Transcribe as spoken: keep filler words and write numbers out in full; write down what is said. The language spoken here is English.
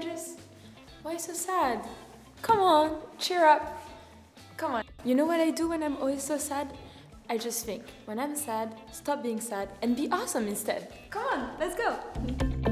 gorgeous. Why so sad? Come on, cheer up. Come on. You know what I do when I'm always so sad? I just think, when I'm sad, stop being sad and be awesome instead. Come on, let's go.